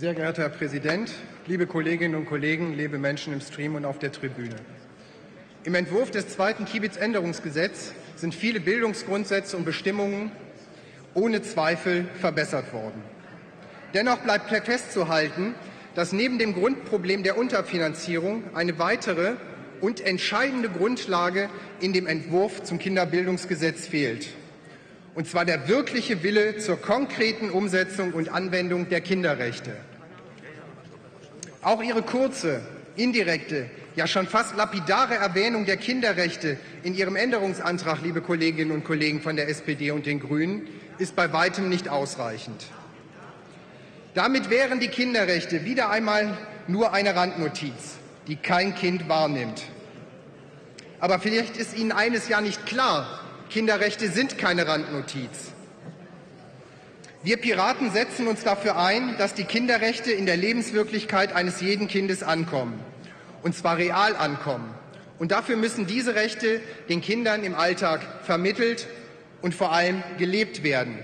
Sehr geehrter Herr Präsident, liebe Kolleginnen und Kollegen, liebe Menschen im Stream und auf der Tribüne. Im Entwurf des zweiten Kibitz-Änderungsgesetzes sind viele Bildungsgrundsätze und Bestimmungen ohne Zweifel verbessert worden. Dennoch bleibt festzuhalten, dass neben dem Grundproblem der Unterfinanzierung eine weitere und entscheidende Grundlage in dem Entwurf zum Kinderbildungsgesetz fehlt, und zwar der wirkliche Wille zur konkreten Umsetzung und Anwendung der Kinderrechte. Auch ihre kurze, indirekte, ja schon fast lapidare Erwähnung der Kinderrechte in Ihrem Änderungsantrag, liebe Kolleginnen und Kollegen von der SPD und den Grünen, ist bei weitem nicht ausreichend. Damit wären die Kinderrechte wieder einmal nur eine Randnotiz, die kein Kind wahrnimmt. Aber vielleicht ist Ihnen eines ja nicht klar: Kinderrechte sind keine Randnotiz. Wir Piraten setzen uns dafür ein, dass die Kinderrechte in der Lebenswirklichkeit eines jeden Kindes ankommen. Und zwar real ankommen. Und dafür müssen diese Rechte den Kindern im Alltag vermittelt und vor allem gelebt werden.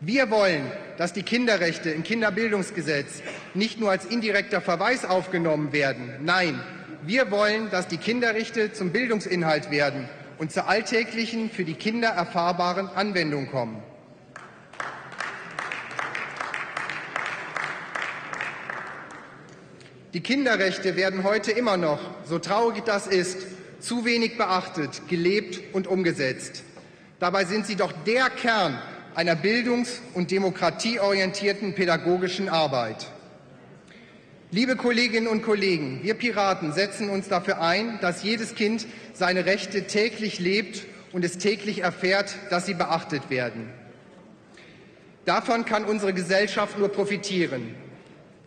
Wir wollen, dass die Kinderrechte im Kinderbildungsgesetz nicht nur als indirekter Verweis aufgenommen werden. Nein, wir wollen, dass die Kinderrechte zum Bildungsinhalt werden und zur alltäglichen, für die Kinder erfahrbaren Anwendung kommen. Die Kinderrechte werden heute immer noch, so traurig das ist, zu wenig beachtet, gelebt und umgesetzt. Dabei sind sie doch der Kern einer bildungs- und demokratieorientierten pädagogischen Arbeit. Liebe Kolleginnen und Kollegen, wir Piraten setzen uns dafür ein, dass jedes Kind seine Rechte täglich lebt und es täglich erfährt, dass sie beachtet werden. Davon kann unsere Gesellschaft nur profitieren.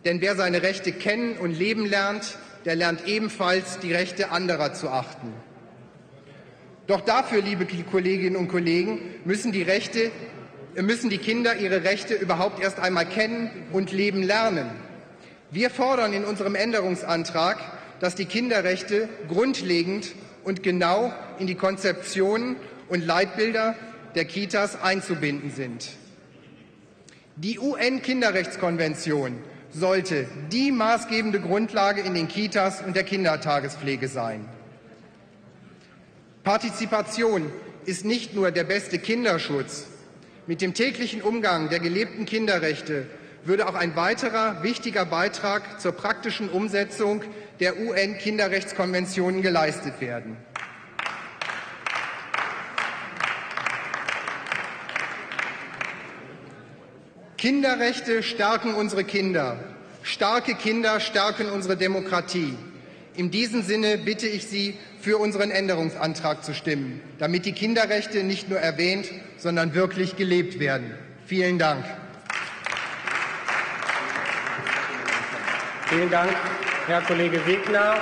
Denn wer seine Rechte kennen und leben lernt, der lernt ebenfalls, die Rechte anderer zu achten. Doch dafür, liebe Kolleginnen und Kollegen, müssen die Kinder ihre Rechte überhaupt erst einmal kennen und leben lernen. Wir fordern in unserem Änderungsantrag, dass die Kinderrechte grundlegend und genau in die Konzeptionen und Leitbilder der Kitas einzubinden sind. Die UN-Kinderrechtskonvention sollte die maßgebende Grundlage in den Kitas und der Kindertagespflege sein. Partizipation ist nicht nur der beste Kinderschutz. Mit dem täglichen Umgang der gelebten Kinderrechte würde auch ein weiterer wichtiger Beitrag zur praktischen Umsetzung der UN-Kinderrechtskonvention geleistet werden. Kinderrechte stärken unsere Kinder. Starke Kinder stärken unsere Demokratie. In diesem Sinne bitte ich Sie, für unseren Änderungsantrag zu stimmen, damit die Kinderrechte nicht nur erwähnt, sondern wirklich gelebt werden. Vielen Dank. Vielen Dank, Herr Kollege Wegner.